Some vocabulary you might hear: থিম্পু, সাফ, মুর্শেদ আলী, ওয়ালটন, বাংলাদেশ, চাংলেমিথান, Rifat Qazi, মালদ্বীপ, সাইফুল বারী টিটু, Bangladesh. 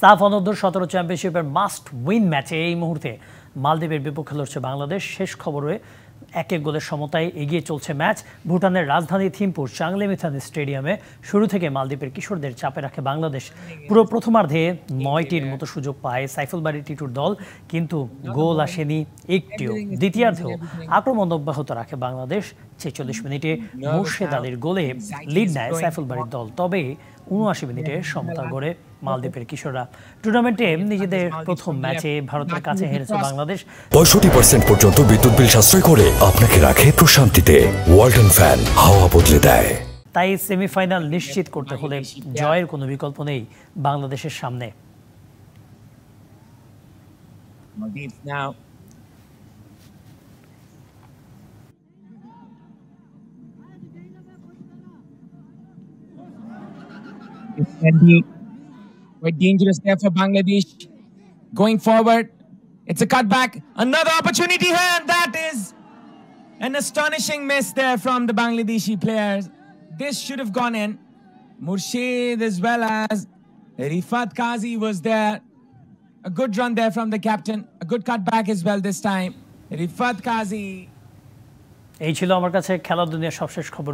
সাফ অনূর্ধ্ব-17 চ্যাম্পিয়নশিপের must win ম্যাচে এই মুহূর্তে মালদ্বীপের বিপক্ষে লড়ছে বাংলাদেশ। শেষ খবরে 1-1 গোলের সমতায় এগিয়ে চলছে ম্যাচ। ভুটানের রাজধানী থিম্পুর চাংলেমিথান স্টেডিয়ামে শুরু থেকে মালদ্বীপের কিশোরদের চাপে রাখে বাংলাদেশ। পুরো প্রথমার্ধে 9টির মতো সুযোগ পায় সাইফুল বারী টিটুর দল, কিন্তু গোল আসেনি একটিও। দ্বিতীয়ার্ধেও আক্রমণ অব্যাহত রাখে বাংলাদেশ। 46 মিনিটে মুর্শেদ আলীর গোলে লিড নেয় সাইফুল বারীর দল। তবে 79 মিনিটে সমতা গড়ে মালদ্বীপের কিশোররা। টুর্নামেন্টে নিজেদের প্রথম ম্যাচে ভারতের কাছে হেরেছে বাংলাদেশ। 65% পর্যন্ত বিদ্যুৎ বিল সাশ্রয় করে আপনাকে রাখে প্রশান্তিতে। ওয়ালটন ফ্যান হাওয়া বদলে দেয়। তাই সেমিফাইনাল নিশ্চিত করতে হলে জয়ের কোনো বিকল্প নেই বাংলাদেশের সামনে। It can be quite dangerous there for Bangladesh. Going forward, it's a cutback. Another opportunity here, and that is an astonishing miss there from the Bangladeshi players. This should have gone in. Murshid as well as Rifat Qazi was there. A good run there from the captain. A good cutback as well this time. Rifat Qazi. এই ছিল আমার কাছে খেলার দুনিয়ার সবশেষ খবর।